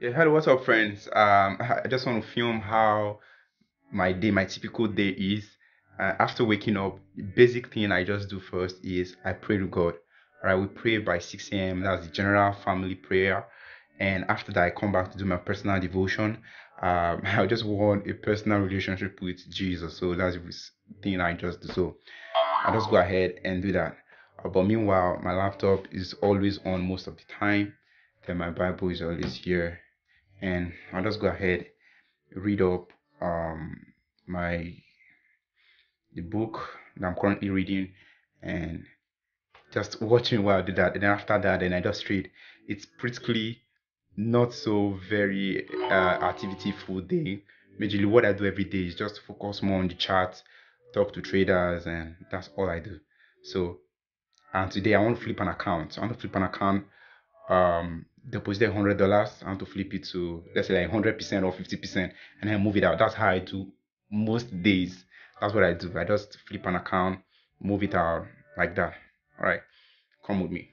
Yeah, hello, what's up, friends? I just want to film how my typical day is. After waking up, the basic thing I just do first is I pray to God. All right, we pray by 6 a.m. That's the general family prayer. And after that, I come back to do my personal devotion. I just want a personal relationship with Jesus. So that's the thing I just do. So I just go ahead and do that. But meanwhile, my laptop is always on most of the time. Then my Bible is always here. And I'll just go ahead, read up the book that I'm currently reading, and just watching while I do that. And then after that, then I just read. It's pretty not so very activity full day. Majorly what I do every day is just focus more on the chart, talk to traders, and that's all I do. So, and today I want to flip an account. So I want to flip an account, deposited $100. I want to flip it to, let's say, like 100% or 50%, and then move it out. That's how I do most days. That's what I do. I just flip an account, move it out like that. All right, come with me.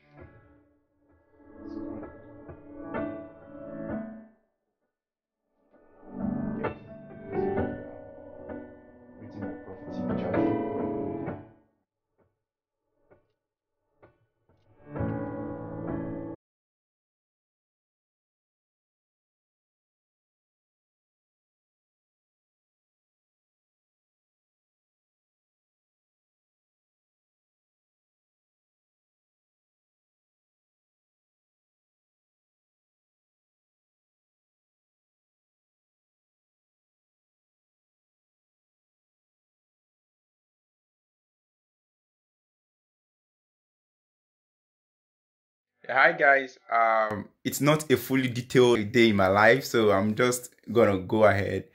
Hi guys, it's not a fully detailed day in my life, so I'm just gonna go ahead.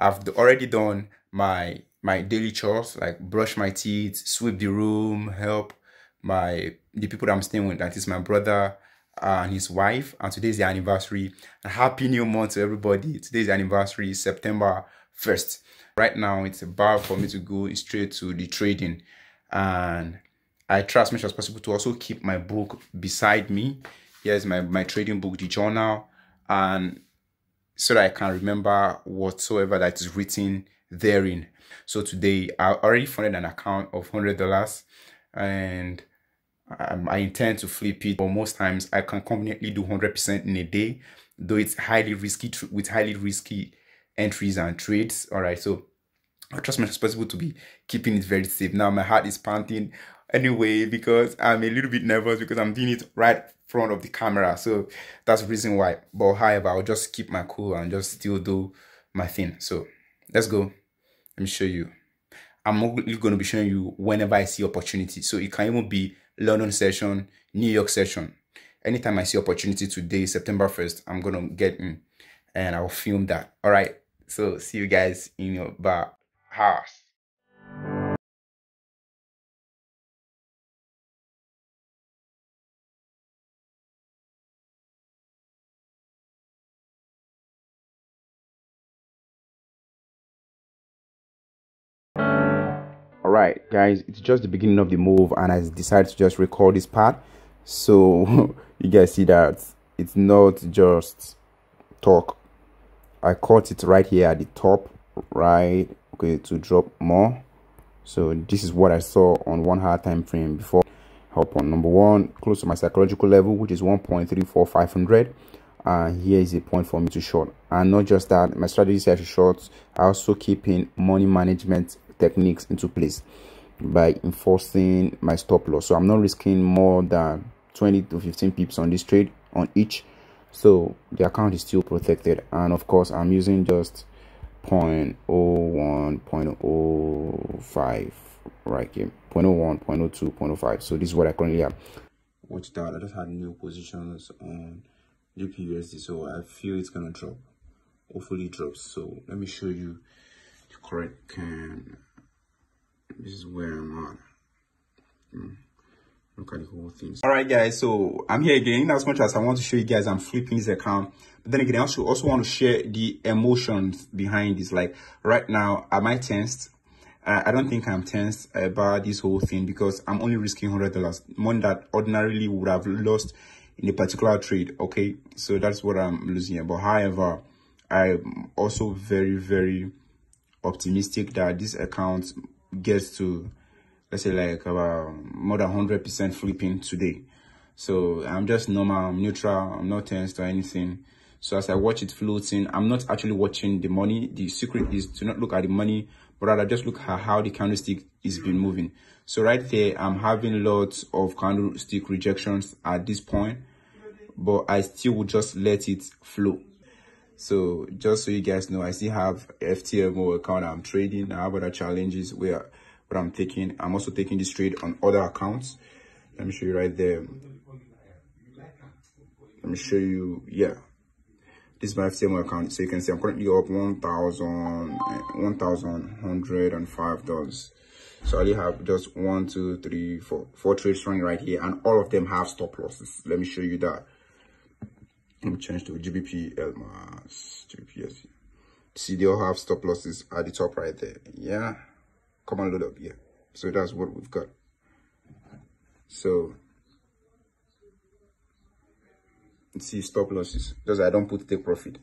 I've already done my daily chores, like brush my teeth, sweep the room, help the people that I'm staying with, that is my brother and his wife, and today's the anniversary. Happy new month to everybody. Today's anniversary, September 1st. Right now it's about for me to go straight to the trading, and I try as much as possible to also keep my book beside me. Here's my trading book, the journal, and so that I can remember whatsoever that is written therein. So today I already funded an account of $100, and I intend to flip it. But most times I can conveniently do 100% in a day, though it's highly risky with highly risky entries and trades. All right, so I trust myself as possible to be keeping it very safe. Now my heart is panting anyway because I'm a little bit nervous because I'm doing it right in front of the camera. So that's the reason why. But however, I'll just keep my cool and just still do my thing. So let's go. Let me show you. I'm only going to be showing you whenever I see opportunity. So it can even be London session, New York session. Anytime I see opportunity today, September 1st, I'm going to get in and I'll film that. All right. So see you guys in your bar. House. All right, guys, it's just the beginning of the move, and I decided to just record this part, so you guys see that it's not just talk. I caught it right here at the top, right? Okay, to drop more. So this is what I saw on 1 hour time frame before. Help on number one, close to my psychological level, which is 1.34500, and here is a point for me to short. And not just that, my strategy says to short. I also keep in money management techniques into place by enforcing my stop loss. So I'm not risking more than 20 to 15 pips on this trade on each, so the account is still protected. And of course I'm using just 0.01, 0.05 right here, 0.01, 0.02, 0.05. So this is what I currently have. Watch that, I just had new positions on GBUSD, so I feel it's gonna drop. Hopefully it drops. So let me show you the correct can. This is where I'm at. Look at the whole thing. All right guys, so I'm here again. As much as I want to show you guys I'm flipping this account, but then again I also want to share the emotions behind this. Like right now, am I tensed? I don't think I'm tensed about this whole thing because I'm only risking $100, money that ordinarily would have lost in a particular trade. Okay, so that's what I'm losing here. But however, I'm also very, very optimistic that this account gets to, let's say, like about more than 100% flipping today. So I'm just normal, I'm neutral, I'm not tensed or anything. So as I watch it floating, I'm not actually watching the money. The secret is to not look at the money, but rather just look at how the candlestick is been moving. So right there, I'm having lots of candlestick rejections at this point, but I still would just let it flow. So just so you guys know, I still have FTMO account I'm trading. I have other challenges where what I'm taking. I'm also taking this trade on other accounts. Let me show you right there. Let me show you, yeah. This is my FTMO account. So you can see I'm currently up $1,105. So I only have just 4 trades running right here, and all of them have stop losses. Let me show you that. Let me change to GBP LMAS. GBPS. See, they all have stop losses at the top right there. Yeah. Come on, load up. Yeah. So that's what we've got. So see, stop losses. Those I don't put take profit.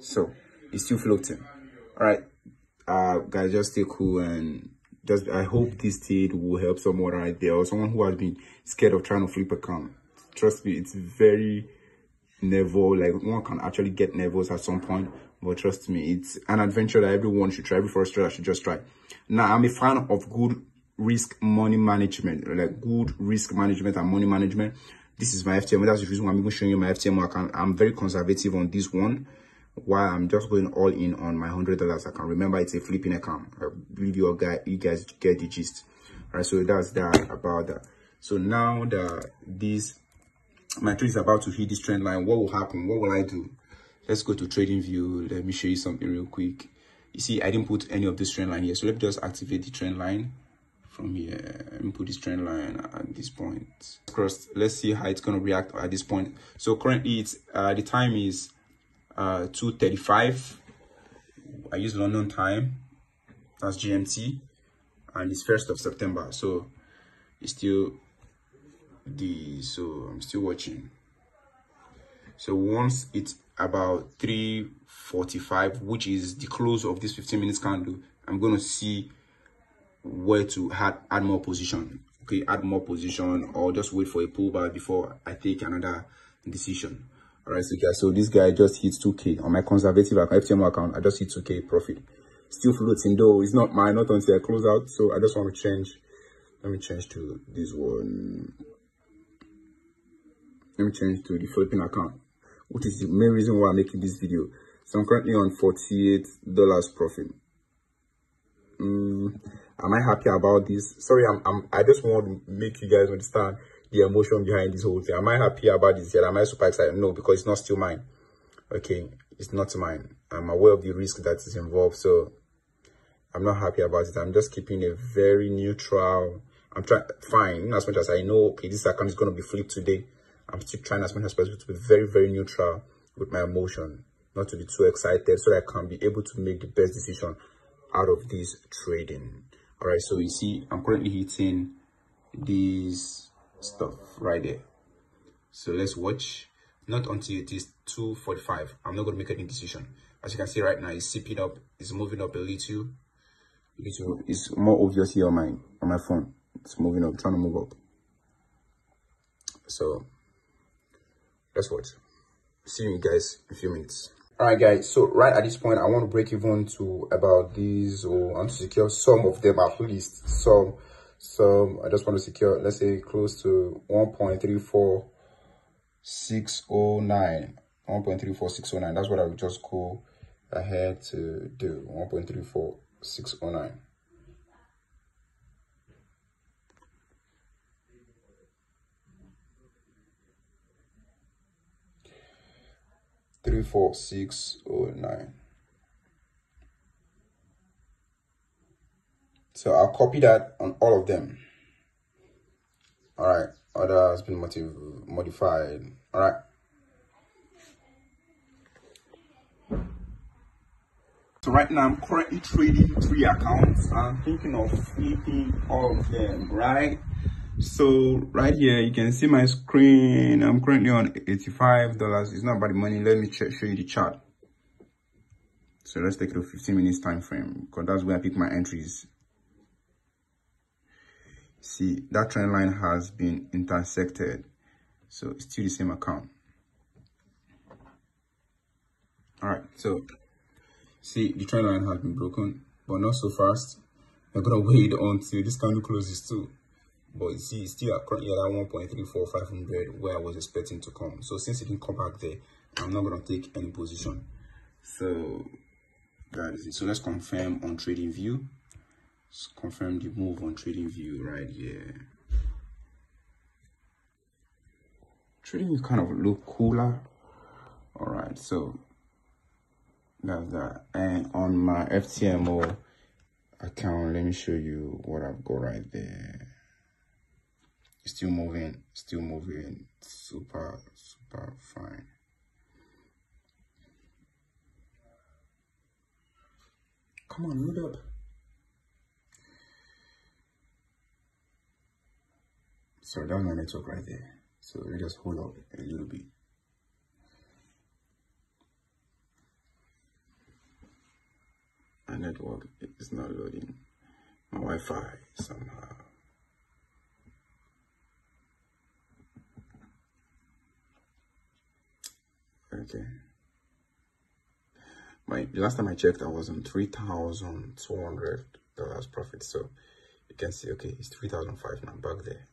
So it's still floating. All right. Guys, just stay cool, and just I hope this trade will help someone right there, or someone who has been scared of trying to flip account. Trust me, it's very nervous. Like, one can actually get nervous at some point, but trust me, it's an adventure that everyone should try. Every first trader should just try. Now, I'm a fan of good risk money management, like good risk management and money management. This is my FTMO. That's the reason why I'm even showing you my FTMO account. I'm very conservative on this one. While I'm just going all in on my $100 account. Remember, it's a flipping account. I believe you guys get the gist. All right, so that's that about that. So now that this my trade is about to hit this trend line, what will happen? What will I do? Let's go to TradingView. Let me show you something real quick. You see, I didn't put any of this trend line here. So let me just activate the trend line from here. Let me put this trend line at this point. Crossed. Let's see how it's going to react at this point. So currently, it's the time is 2:35. I use London time. That's GMT, and it's 1st of September. So it's still so I'm still watching. So once it's about 3:45, which is the close of this 15 minutes candle, I'm going to see where to add more position. Okay, add more position, or just wait for a pullback before I take another decision. All right, so guys, so this guy just hit 2K on my conservative account, FTMO account. I just hit 2K profit. Still floating though. It's not mine, not until I close out. So I just want to change. Let me change to this one. Let me change to the flipping account, which is the main reason why I'm making this video. So I'm currently on $48 profit. Am I happy about this? Sorry, I just want to make you guys understand the emotion behind this whole thing. Am I happy about this yet? Am I super excited? No, because it's not still mine. Okay, it's not mine. I'm aware of the risk that is involved, so I'm not happy about it. I'm just keeping a very neutral. I'm trying fine as much as I know. Okay, this account is going to be flipped today. I'm still trying as much as possible to be very, very neutral with my emotion, not to be too excited, so I can be able to make the best decision out of this trading. All right, so you see, I'm currently hitting these stuff right there. So let's watch. Not until it is 2:45, I'm not gonna make any decision. As you can see right now, it's sipping up, it's moving up a little. It's more obvious here on my phone. It's moving up, trying to move up. So let's watch. See you guys in a few minutes. All right, guys, so right at this point, I want to break even to about these, or and secure some of them, at least some. So I just want to secure, let's say, close to 1.34609. 1.34609. That's what I would just go ahead to do. 1.34609. So I'll copy that on all of them. All right, order has been modified. All right. So right now I'm currently trading 3 accounts. I'm thinking of flipping all of them, right? So right here, you can see my screen. I'm currently on $85. It's not about the money. Let me show you the chart. So let's take it to 15 minutes time frame, because that's where I pick my entries. See, that trend line has been intersected. So it's still the same account. All right, so see, the trend line has been broken, but not so fast. We're gonna wait until this candle closes too. But you see, it's still currently at 1.34500 where I was expecting to come. So since it didn't come back there, I'm not gonna take any position. So that is it. So let's confirm on TradingView. Let's confirm the move on TradingView right here. TradingView kind of look cooler. All right, so that's that. And on my FTMO account, let me show you what I've got right there. Still moving, still moving. Super, super fine. Come on, load up. So that's my network right there. So let us hold up a little bit. My network is not loading. My Wi-Fi somehow. Okay. The last time I checked, I was on $3,200 profit. So you can see, okay, it's 3,005 now back there.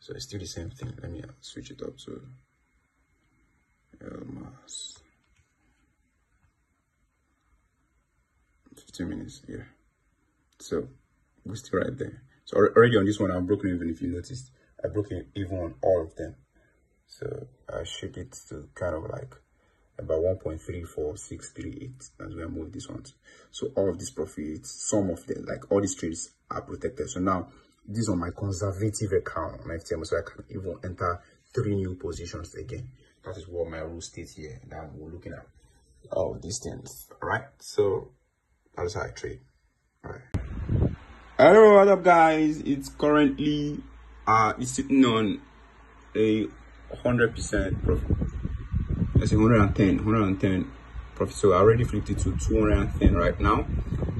So it's still the same thing. Let me switch it up to Elmas. 15 minutes, yeah. So we're still right there. So already on this one, I've broken even. If you noticed, I broke even on all of them. So I shipped it to kind of like about 1.34638. That's where I moved this one. So all of these profits, some of them, like all these trades are protected. So now these are my conservative account, my FTMO, so I can even enter 3 new positions again. That is what my rule states here that we're looking at. All these things. Alright, so that's how I trade. Alright. Hello, what up guys? It's currently it's sitting on a 100% profit. Let's say 110 profit. So I already flipped it to 210 right now.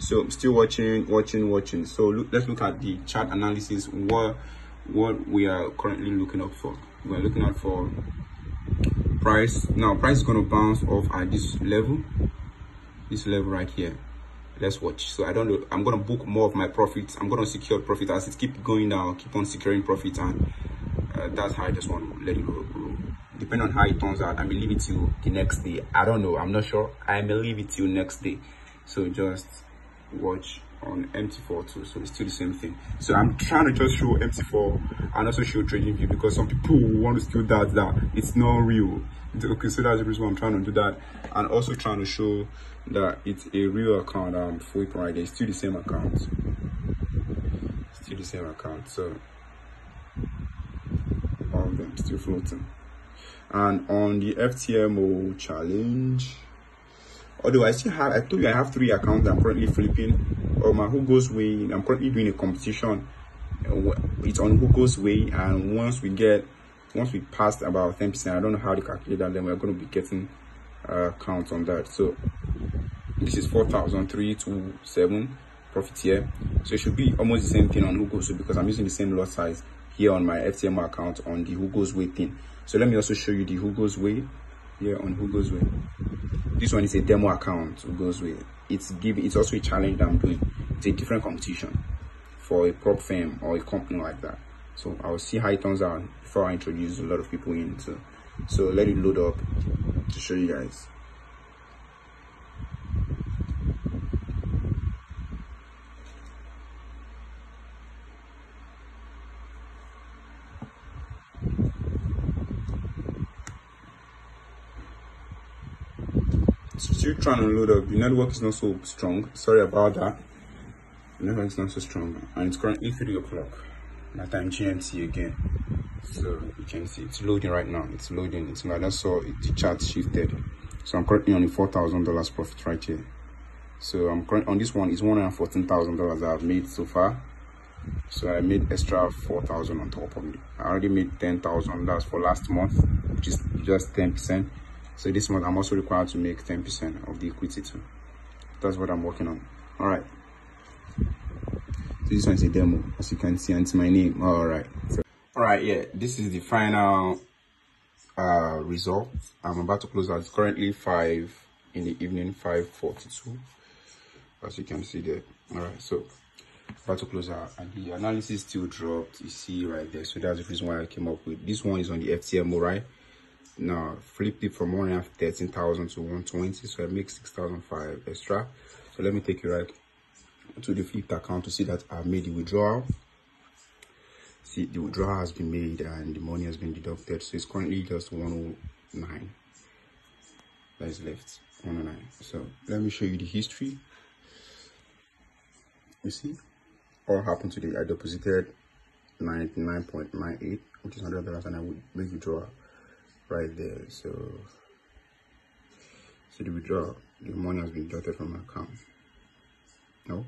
So I'm still watching. So let's look at the chart analysis. What we are currently looking up for. We're looking out for price. Now price is going to bounce off at this level right here. Let's watch. So I don't know, I'm going to book more of my profits. I'm going to secure profit as it keeps going down. Keep on securing profit, and that's how I just want to let it go. Depending on how it turns out, I may leave it till the next day. I don't know, I'm not sure. I may leave it till next day. So just watch on MT4 too. So it's still the same thing. So I'm trying to just show MT4 and also show TradingView, because some people want to steal that it's not real. Okay, so that's the reason why I'm trying to do that, and also trying to show that it's a real account. Full right there. It's still the same account. So all of them still floating. And on the FTMO challenge, although I told you I have 3 accounts I'm currently flipping. On my Hugo's Way, I'm currently doing a competition. It's on Hugo's Way, and once we pass about 10%, I don't know how to calculate that, then we're going to be getting counts on that. So this is 4,327 profit here. So it should be almost the same thing on Hugo's Way, because I'm using the same lot size here on my FTMO account on the Hugo's Way thing. So let me also show you the Hugo's Way here on Hugo's Way. This one is a demo account, Hugo's Way. It's also a challenge that I'm doing. It's a different competition for a prop firm or a company like that. So I'll see how it turns out before I introduce a lot of people in. So let it load up to show you guys. Still trying to load up. The network is not so strong. Sorry about that. The network is not so strong, and it's currently 3 o'clock. My time GMT again. So you can see it's loading right now. It's loading. It's like I saw the chart shifted. So I'm currently on the $4,000 profit right here. So I'm currently on this one is $114,000 I've made so far. So I made extra 4,000 on top of it. I already made 10,000. That's for last month, which is just 10%. So this month I'm also required to make 10% of the equity too. That's what I'm working on. All right. So this one is a demo, as you can see, and it's my name. All right. So, all right. Yeah. This is the final result. I'm about to close out. It's currently 5 in the evening, 5:42, as you can see there. All right. So about to close out, and the analysis still dropped. You see right there. So that's the reason why I came up with this one. Is on the FTMO, right? Now flipped it from 113,000 to 120, so I make 6,500 extra. So let me take you right to the flipped account to see that I've made the withdrawal. See, the withdrawal has been made and the money has been deducted, so it's currently just 109 that is left. 109. So let me show you the history. You see, all happened today. I deposited 99.98, which is $100, and I would make withdrawal right there. So the withdrawal, the money has been deducted from my account. No,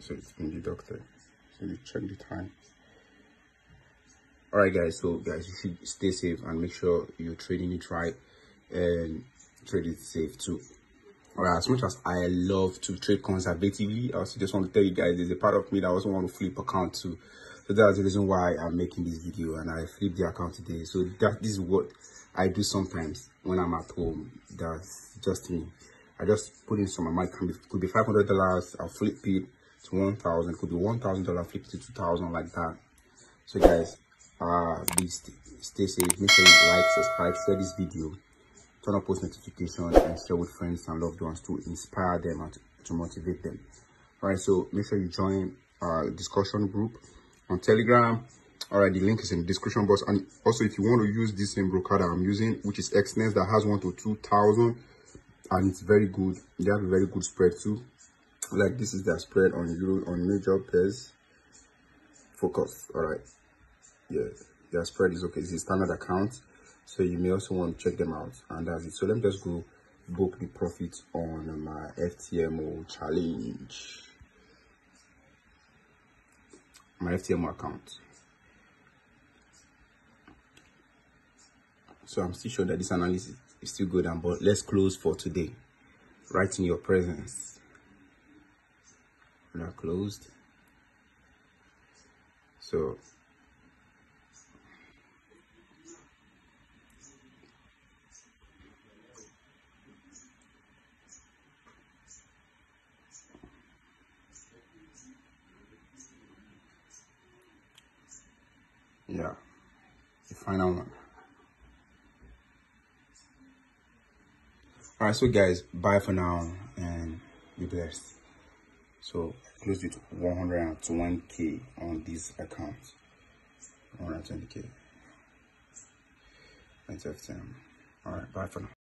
so it's been deducted. So you check the time. All right, guys. So guys, you should stay safe and make sure you're trading it right and trade it safe too. All right. As much as I love to trade conservatively, I also just want to tell you guys there's a part of me that also want to flip account too. So that's the reason why I'm making this video, and I flipped the account today. So this is what I do sometimes when I'm at home. That's just me. I just put in some amount. Could be $500. I'll flip it to $1,000. Could be $1,000. Flip it to $2,000 like that. So guys, please stay safe. Make sure you like, subscribe, share this video, turn on post notifications, and share with friends and loved ones to inspire them and to motivate them. All right. So make sure you join our discussion group on Telegram. All right, the link is in the description box. And also, if you want to use this same broker that I'm using, which is Exness, that has 1 to 2,000, and it's very good. They have a very good spread too. Like this is their spread on euro, on major pairs. Focus. All right, yeah, their spread is okay. It's a standard account, so you may also want to check them out. And that's it. So let me just go book the profits on my FTMO challenge. My FTMO account. So I'm still sure that this analysis is still good, but let's close for today. Right in your presence. We are closed. So yeah, the final one. All right, so guys, bye for now and be blessed. So I closed with 120K on this account. 120K. All right, bye for now.